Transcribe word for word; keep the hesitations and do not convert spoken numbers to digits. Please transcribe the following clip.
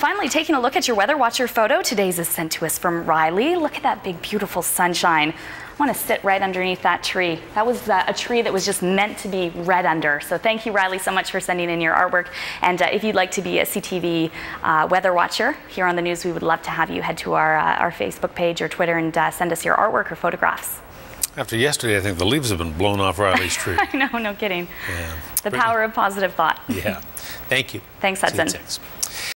Finally, taking a look at your Weather Watcher photo. Today's is sent to us from Riley. Look at that big, beautiful sunshine. I want to sit right underneath that tree. That was uh, a tree that was just meant to be red under. So thank you, Riley, so much for sending in your artwork. And uh, if you'd like to be a C T V uh, Weather Watcher here on the news, we would love to have you head to our, uh, our Facebook page or Twitter and uh, send us your artwork or photographs. After yesterday, I think the leaves have been blown off Riley's tree. I know, no kidding. Yeah. The Brittany. Power of positive thought. Yeah. Thank you. Thanks, Hudson.